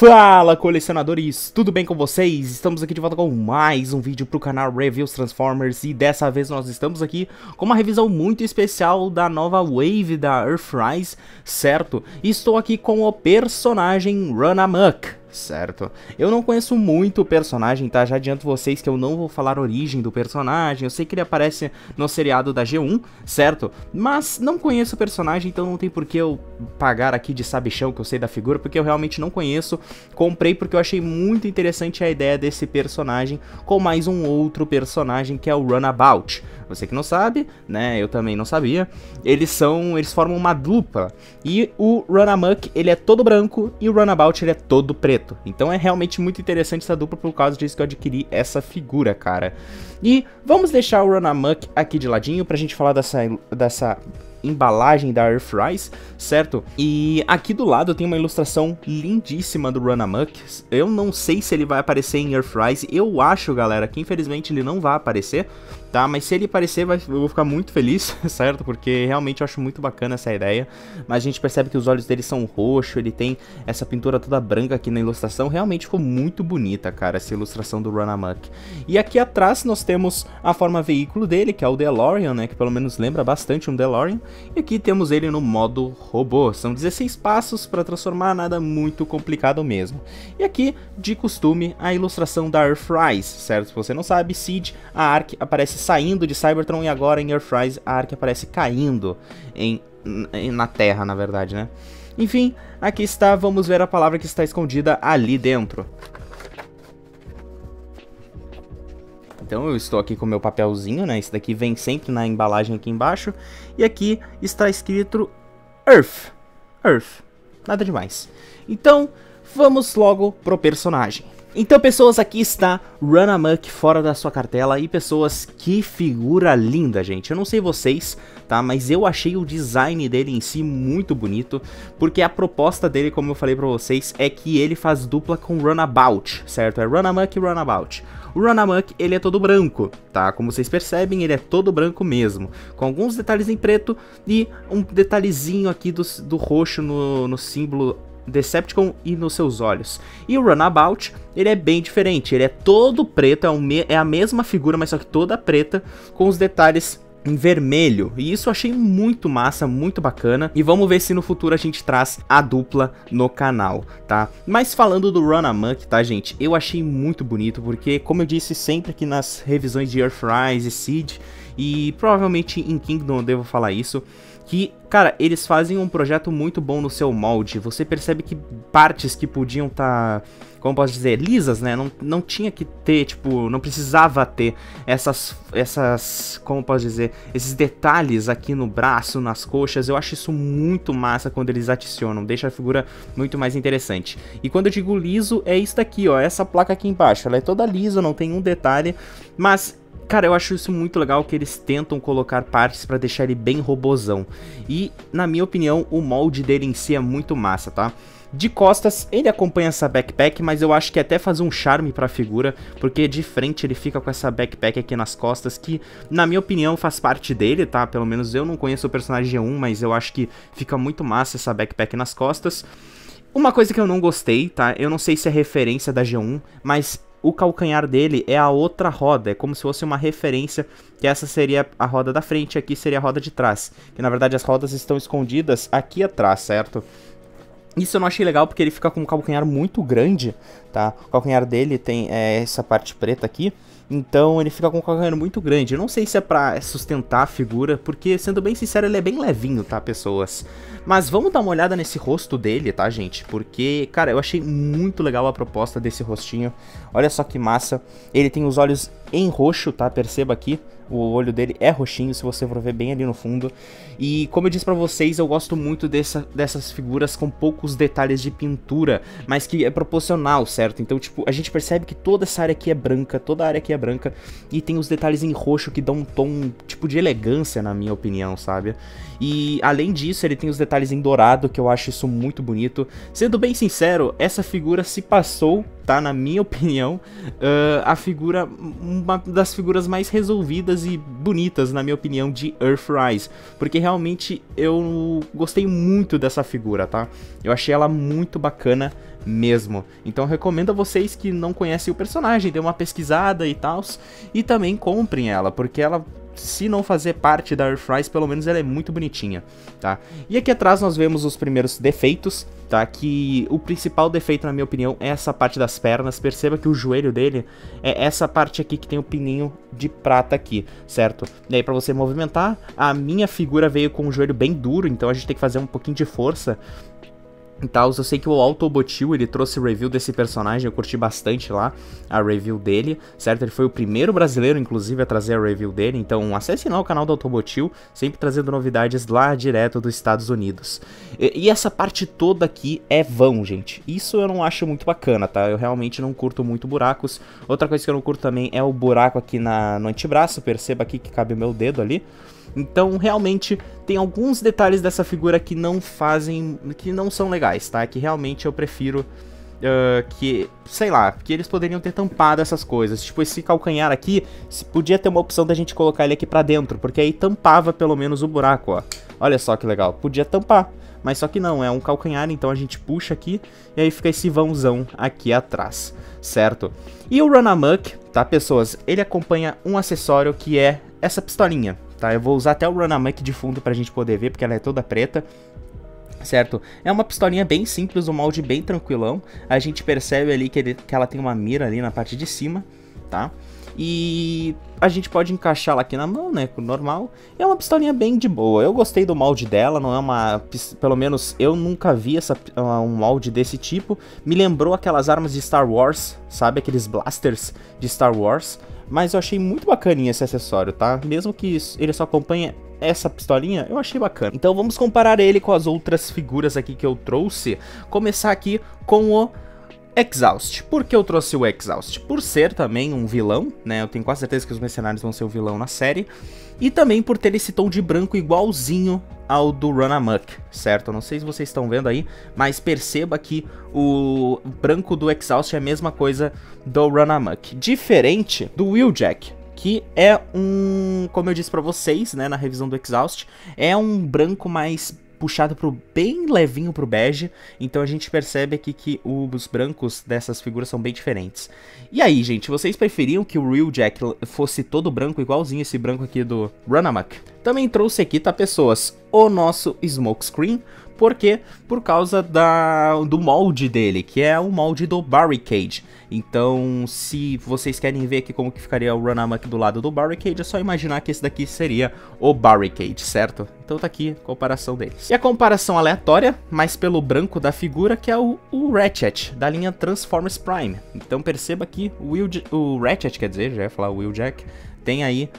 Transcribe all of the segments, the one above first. Fala, colecionadores, tudo bem com vocês? Estamos aqui de volta com mais um vídeo para o canal Reviews Transformers e dessa vez nós estamos aqui com uma revisão muito especial da nova Wave da Earthrise, certo? Estou aqui com o personagem Runamuck. Certo, eu não conheço muito o personagem, tá? Já adianto vocês que eu não vou falar a origem do personagem. Eu sei que ele aparece no seriado da G1, certo? Mas não conheço o personagem, então não tem por que eu pagar aqui de sabichão que eu sei da figura, porque eu realmente não conheço. Comprei porque eu achei muito interessante a ideia desse personagem com mais um outro personagem que é o Runabout. Você que não sabe, né? Eu também não sabia. Eles formam uma dupla. E o Runamuck, ele é todo branco e o Runabout, ele é todo preto. Então é realmente muito interessante essa dupla, por causa disso que eu adquiri essa figura, cara. E vamos deixar o Runamuck aqui de ladinho pra gente falar dessa embalagem da Earthrise, certo? E aqui do lado tem uma ilustração lindíssima do Runamuck. Eu não sei se ele vai aparecer em Earthrise. Eu acho, galera, que infelizmente ele não vai aparecer, tá? Mas se ele aparecer, eu vou ficar muito feliz, certo? Porque realmente eu acho muito bacana essa ideia. Mas a gente percebe que os olhos dele são roxo, ele tem essa pintura toda branca aqui na ilustração. Realmente ficou muito bonita, cara, essa ilustração do Runamuck. E aqui atrás nós temos a forma veículo dele, que é o DeLorean, né? Que pelo menos lembra bastante um DeLorean. E aqui temos ele no modo robô. São 16 passos para transformar, nada muito complicado mesmo. E aqui, de costume, a ilustração da Earthrise, certo? Se você não sabe, Siege, a Ark aparece saindo de Cybertron, e agora em Earthrise a Ark aparece caindo na Terra, na verdade, né? Enfim, aqui está, vamos ver a palavra que está escondida ali dentro. Então eu estou aqui com o meu papelzinho, né? Isso daqui vem sempre na embalagem aqui embaixo. E aqui está escrito Earth. Earth. Nada demais. Então, vamos logo pro personagem. Então, pessoas, aqui está Runamuck fora da sua cartela. E, pessoas, que figura linda, gente. Eu não sei vocês, tá? Mas eu achei o design dele em si muito bonito, porque a proposta dele, como eu falei pra vocês, é que ele faz dupla com Runabout, certo? É Runamuck e Runabout. O Runamuck, ele é todo branco, tá? Como vocês percebem, ele é todo branco mesmo, com alguns detalhes em preto e um detalhezinho aqui do roxo no símbolo Decepticon e nos seus olhos. E o Runabout, ele é bem diferente, ele é todo preto, é a mesma figura, mas só que toda preta, com os detalhes em vermelho. E isso eu achei muito massa, muito bacana. E vamos ver se no futuro a gente traz a dupla no canal, tá? Mas falando do Runamuck, tá, gente? Eu achei muito bonito, porque, como eu disse sempre aqui nas revisões de Earthrise e Siege, e provavelmente em Kingdom eu devo falar isso, que, cara, eles fazem um projeto muito bom no seu molde. Você percebe que partes que podiam estar, como posso dizer, lisas, né? Não tinha que ter, tipo, não precisava ter essas, como posso dizer, esses detalhes aqui no braço, nas coxas. Eu acho isso muito massa quando eles adicionam, deixa a figura muito mais interessante. E quando eu digo liso, é isso daqui, ó, essa placa aqui embaixo. Ela é toda lisa, não tem um detalhe, mas, cara, eu acho isso muito legal, que eles tentam colocar partes pra deixar ele bem robozão. E, na minha opinião, o molde dele em si é muito massa, tá? De costas, ele acompanha essa backpack, mas eu acho que até faz um charme pra figura, porque de frente ele fica com essa backpack aqui nas costas, que, na minha opinião, faz parte dele, tá? Pelo menos eu não conheço o personagem G1, mas eu acho que fica muito massa essa backpack nas costas. Uma coisa que eu não gostei, tá? Eu não sei se é referência da G1, mas o calcanhar dele é a outra roda, é como se fosse uma referência, que essa seria a roda da frente e aqui seria a roda de trás. Que na verdade as rodas estão escondidas aqui atrás, certo? Isso eu não achei legal, porque ele fica com um calcanhar muito grande, tá? O calcanhar dele tem essa parte preta aqui, então ele fica com um calcanhar muito grande. Eu não sei se é pra sustentar a figura, porque, sendo bem sincero, ele é bem levinho, tá, pessoas? Mas vamos dar uma olhada nesse rosto dele, tá, gente? Porque, cara, eu achei muito legal a proposta desse rostinho. Olha só que massa. Ele tem os olhos em roxo, tá? Perceba aqui, o olho dele é roxinho, se você for ver bem ali no fundo. E como eu disse pra vocês, eu gosto muito dessas figuras com poucos detalhes de pintura, mas que é proporcional, certo? Então, tipo, a gente percebe que toda essa área aqui é branca, toda a área aqui é branca, e tem os detalhes em roxo que dão um tom, tipo, de elegância, na minha opinião, sabe? E, além disso, ele tem os detalhes em dourado, que eu acho isso muito bonito. Sendo bem sincero, essa figura se passou, tá? Na minha opinião, uma das figuras mais resolvidas e bonitas, na minha opinião, de Earthrise, porque realmente eu gostei muito dessa figura, tá? Eu achei ela muito bacana mesmo. Então eu recomendo a vocês que não conhecem o personagem, dê uma pesquisada e tal, e também comprem ela, porque ela, se não fazer parte da Earthrise, pelo menos ela é muito bonitinha, tá? E aqui atrás nós vemos os primeiros defeitos, tá? Que o principal defeito, na minha opinião, é essa parte das pernas. Perceba que o joelho dele é essa parte aqui que tem o pininho de prata aqui, certo? E aí pra você movimentar, a minha figura veio com o joelho bem duro, então a gente tem que fazer um pouquinho de força. Então, eu sei que o Autobotil, ele trouxe review desse personagem, eu curti bastante lá a review dele, certo? Ele foi o primeiro brasileiro, inclusive, a trazer a review dele, então acesse lá o canal do Autobotil, sempre trazendo novidades lá direto dos Estados Unidos. E essa parte toda aqui é vão, gente. Isso eu não acho muito bacana, tá? Eu realmente não curto muito buracos. Outra coisa que eu não curto também é o buraco aqui no antebraço, perceba aqui que cabe o meu dedo ali. Então, realmente, tem alguns detalhes dessa figura que não fazem, que não são legais, tá? Que realmente eu prefiro que, sei lá, que eles poderiam ter tampado essas coisas. Tipo, esse calcanhar aqui, podia ter uma opção da gente colocar ele aqui pra dentro, porque aí tampava pelo menos o buraco, ó. Olha só que legal, podia tampar, mas só que não, é um calcanhar, então a gente puxa aqui e aí fica esse vãozão aqui atrás, certo? E o Runamuck, tá, pessoas? Ele acompanha um acessório que é essa pistolinha. Tá, eu vou usar até o Runamuck de fundo pra gente poder ver, porque ela é toda preta, certo? É uma pistolinha bem simples, um molde bem tranquilão. A gente percebe ali que ela tem uma mira ali na parte de cima, tá? E a gente pode encaixá-la aqui na mão, né, normal. É uma pistolinha bem de boa, eu gostei do molde dela, não é uma... Pelo menos eu nunca vi um molde desse tipo. Me lembrou aquelas armas de Star Wars, sabe? Aqueles blasters de Star Wars. Mas eu achei muito bacaninha esse acessório, tá? Mesmo que ele só acompanhe essa pistolinha, eu achei bacana. Então vamos comparar ele com as outras figuras aqui que eu trouxe. Começar aqui com o Exhaust. Por que eu trouxe o Exhaust? Por ser também um vilão, né? Eu tenho quase certeza que os mercenários vão ser o vilão na série. E também por ter esse tom de branco igualzinho ao do Runamuck, certo? Não sei se vocês estão vendo aí, mas perceba que o branco do Exhaust é a mesma coisa do Runamuck. Diferente do Wheeljack, que é um, como eu disse pra vocês, né, na revisão do Exhaust, é um branco mais puxado pro bem levinho pro bege, então a gente percebe aqui que os brancos dessas figuras são bem diferentes. E aí, gente, vocês preferiam que o Wheeljack fosse todo branco, igualzinho esse branco aqui do Runamuck? Também trouxe aqui, tá, pessoas, o nosso Smokescreen. Por quê? Por causa do molde dele, que é o molde do Barricade. Então, se vocês querem ver aqui como que ficaria o Runamuck do lado do Barricade, é só imaginar que esse daqui seria o Barricade, certo? Então tá aqui a comparação deles. E a comparação aleatória, mas pelo branco da figura, que é o Ratchet, da linha Transformers Prime. Então perceba que o Ratchet, quer dizer, já ia falar o Wheeljack, tem aí...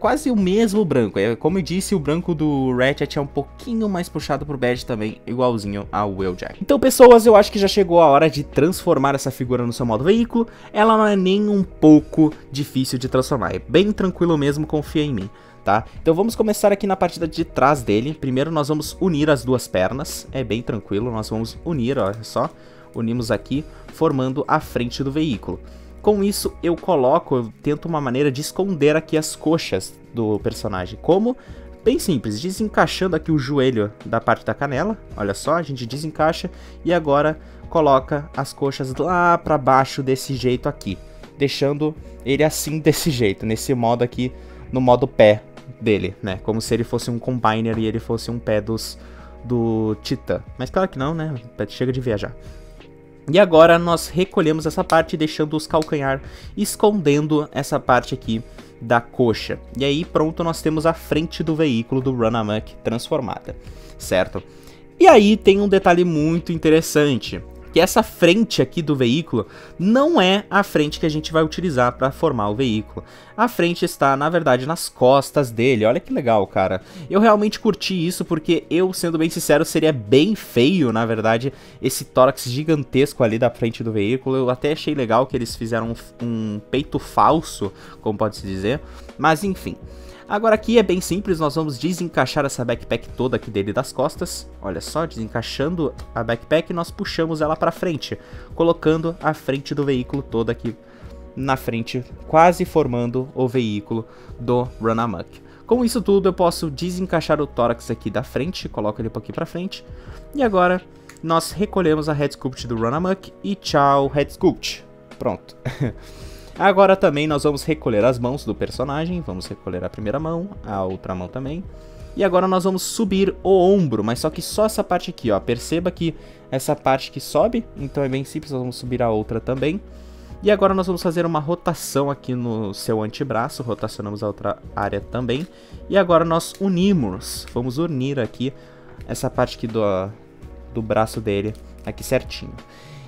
quase o mesmo branco. Como eu disse, o branco do Ratchet é um pouquinho mais puxado pro bege também, igualzinho ao Wheeljack. Então, pessoas, eu acho que já chegou a hora de transformar essa figura no seu modo veículo. Ela não é nem um pouco difícil de transformar, é bem tranquilo mesmo, confia em mim, tá? Então vamos começar aqui na partida de trás dele. Primeiro nós vamos unir as duas pernas, é bem tranquilo, nós vamos unir, olha só. Unimos aqui, formando a frente do veículo. Com isso, eu tento uma maneira de esconder aqui as coxas do personagem. Como? Bem simples, desencaixando aqui o joelho da parte da canela. Olha só, a gente desencaixa e agora coloca as coxas lá pra baixo desse jeito aqui. Deixando ele assim, desse jeito, nesse modo aqui, no modo pé dele, né? Como se ele fosse um combiner e ele fosse um pé do Titã. Mas claro que não, né? Chega de viajar. E agora nós recolhemos essa parte, deixando os calcanhar, escondendo essa parte aqui da coxa. E aí pronto, nós temos a frente do veículo do Runamuck transformada, certo? E aí tem um detalhe muito interessante, que essa frente aqui do veículo não é a frente que a gente vai utilizar para formar o veículo. A frente está, na verdade, nas costas dele. Olha que legal, cara. Eu realmente curti isso porque eu, sendo bem sincero, seria bem feio, na verdade, esse tórax gigantesco ali da frente do veículo. Eu até achei legal que eles fizeram um peito falso, como pode-se dizer, mas enfim. Agora aqui é bem simples, nós vamos desencaixar essa backpack toda aqui dele das costas. Olha só, desencaixando a backpack, nós puxamos ela pra frente, colocando a frente do veículo toda aqui na frente, quase formando o veículo do Runamuck. Com isso tudo, eu posso desencaixar o tórax aqui da frente, coloco ele um pouquinho pra frente. E agora nós recolhemos a Head Sculpt do Runamuck e tchau Head Sculpt. Pronto. Agora também nós vamos recolher as mãos do personagem, vamos recolher a primeira mão, a outra mão também. E agora nós vamos subir o ombro, mas só essa parte aqui, ó. Perceba que essa parte que sobe, então é bem simples, nós vamos subir a outra também. E agora nós vamos fazer uma rotação aqui no seu antebraço, rotacionamos a outra área também. E agora nós unimos, vamos unir aqui essa parte aqui do braço dele, aqui certinho.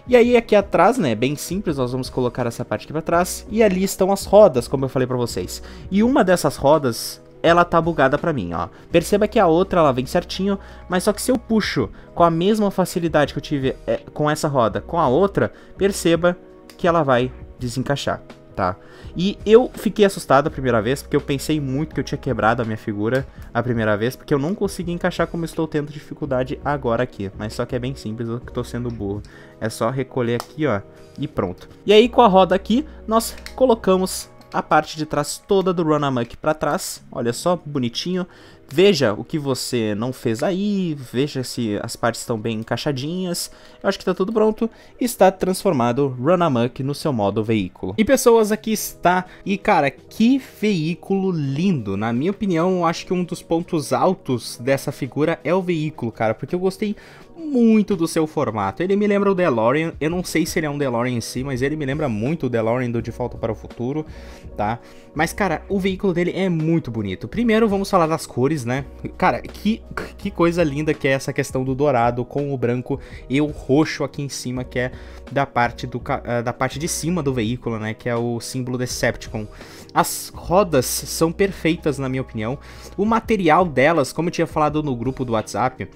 E aí aqui atrás, né, bem simples, nós vamos colocar essa parte aqui pra trás. E ali estão as rodas, como eu falei pra vocês. E uma dessas rodas, ela tá bugada pra mim, ó. Perceba que a outra, ela vem certinho, mas só que se eu puxo com a mesma facilidade que eu tive com essa roda, com a outra, perceba que ela vai desencaixar, tá? E eu fiquei assustado a primeira vez, porque eu pensei muito que eu tinha quebrado a minha figura a primeira vez, porque eu não consegui encaixar como estou tendo dificuldade agora aqui. Mas só que é bem simples, eu que tô sendo burro. É só recolher aqui, ó, e pronto. E aí com a roda aqui, nós colocamos a parte de trás toda do Runamuck pra trás. Olha só, bonitinho. Veja o que você não fez aí, veja se as partes estão bem encaixadinhas. Eu acho que tá tudo pronto. Está transformado Runamuck no seu modo veículo. E pessoas, aqui está. E cara, que veículo lindo. Na minha opinião, eu acho que um dos pontos altos dessa figura é o veículo, cara. Porque eu gostei muito do seu formato. Ele me lembra o DeLorean. Eu não sei se ele é um DeLorean em si, mas ele me lembra muito o DeLorean do De Volta para o Futuro, tá? Mas cara, o veículo dele é muito bonito. Primeiro vamos falar das cores, né? Cara, que coisa linda que é essa questão do dourado com o branco e o roxo aqui em cima, que é da parte de cima do veículo, né? Que é o símbolo Decepticon. As rodas são perfeitas, na minha opinião. O material delas, como eu tinha falado no grupo do WhatsApp,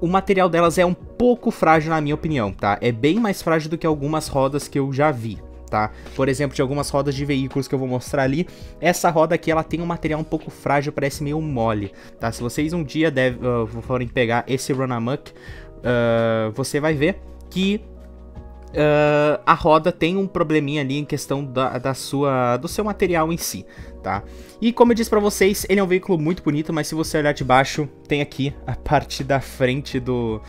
o material delas é um pouco frágil, na minha opinião, tá? É bem mais frágil do que algumas rodas que eu já vi, tá? Por exemplo, de algumas rodas de veículos que eu vou mostrar ali, essa roda aqui, ela tem um material um pouco frágil, parece meio mole, tá? Se vocês um dia forem pegar esse Runamuck, você vai ver que a roda tem um probleminha ali em questão do seu material em si, tá? E como eu disse pra vocês, ele é um veículo muito bonito, mas se você olhar de baixo, tem aqui a parte da frente do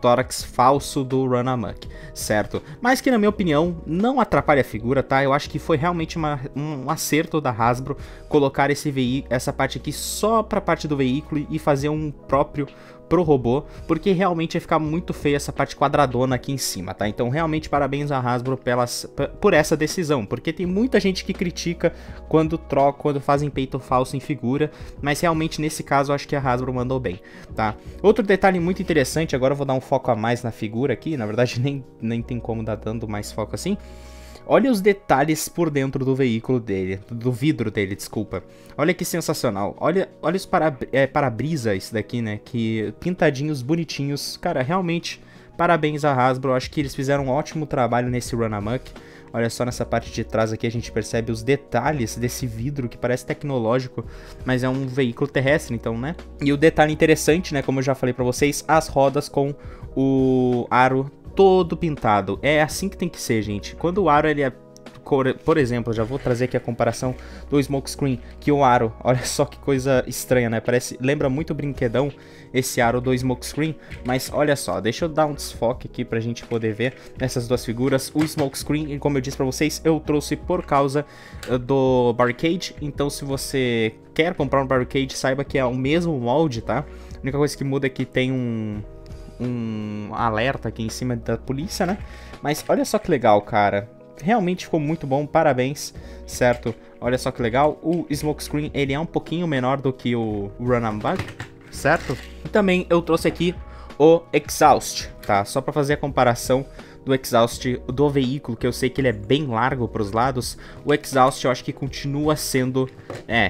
tórax falso do Runamuck, certo? Mas que na minha opinião não atrapalha a figura, tá? Eu acho que foi realmente um acerto da Hasbro colocar essa parte aqui só pra parte do veículo e fazer um próprio pro robô, porque realmente ia ficar muito feia essa parte quadradona aqui em cima, tá? Então realmente parabéns à Hasbro por essa decisão, porque tem muita gente que critica quando fazem peito falso em figura, mas realmente nesse caso eu acho que a Hasbro mandou bem, tá? Outro detalhe muito interessante, agora eu vou dar um foco a mais na figura aqui, na verdade nem tem como dar dando mais foco assim. Olha os detalhes por dentro do veículo dele, do vidro dele, desculpa. Olha que sensacional. Olha os para-brisa, isso daqui, né? Que pintadinhos, bonitinhos. Cara, realmente, parabéns à Hasbro. Acho que eles fizeram um ótimo trabalho nesse Runamuck. Olha só, nessa parte de trás aqui a gente percebe os detalhes desse vidro que parece tecnológico, mas é um veículo terrestre, então, né? E o detalhe interessante, né? Como eu já falei pra vocês, as rodas com o aro todo pintado, é assim que tem que ser, gente. Quando o aro, ele é, por exemplo, já vou trazer aqui a comparação do Smokescreen, que o aro, olha só que coisa estranha, né, lembra muito brinquedão esse aro do Smokescreen, mas olha só, deixa eu dar um desfoque aqui pra gente poder ver essas duas figuras. O Smokescreen, como eu disse pra vocês, eu trouxe por causa do Barricade, então se você quer comprar um Barricade, saiba que é o mesmo molde, tá? A única coisa que muda é que tem um alerta aqui em cima da polícia, né? Mas olha só que legal, cara. Realmente ficou muito bom, parabéns, certo? Olha só que legal. O Smokescreen, ele é um pouquinho menor do que o Runamuck, certo? E também eu trouxe aqui o Exhaust, tá? Só pra fazer a comparação do Exhaust do veículo, que eu sei que ele é bem largo pros lados. O Exhaust eu acho que continua sendo...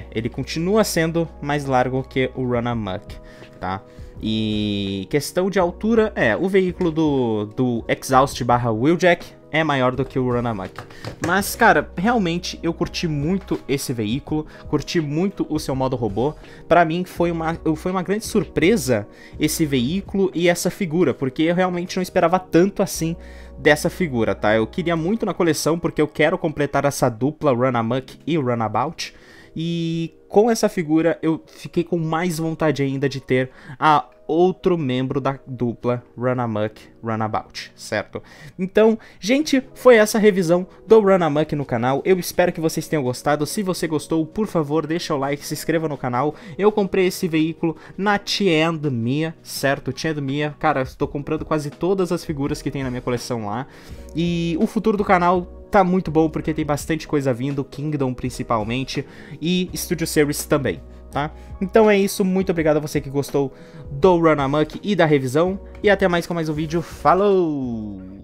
ele continua sendo mais largo que o Runamuck, tá? E questão de altura, o veículo do Exhaust barra Wheeljack é maior do que o Runamuck. Mas, cara, realmente eu curti muito esse veículo, curti muito o seu modo robô. Pra mim foi uma grande surpresa esse veículo e essa figura, porque eu realmente não esperava tanto assim dessa figura, tá? Eu queria muito na coleção, porque eu quero completar essa dupla Runamuck e Runabout. E com essa figura eu fiquei com mais vontade ainda de ter a outro membro da dupla Runamuck, Runabout, certo? Então, gente, foi essa revisão do Runamuck no canal. Eu espero que vocês tenham gostado. Se você gostou, por favor, deixa o like, se inscreva no canal. Eu comprei esse veículo na Tiendmia, certo? Tiendmia, cara, estou comprando quase todas as figuras que tem na minha coleção lá. E o futuro do canal tá muito bom, porque tem bastante coisa vindo, Kingdom principalmente, e Studio Series também, tá? Então é isso, muito obrigado a você que gostou do Runamuck e da revisão, e até mais com mais um vídeo, falou!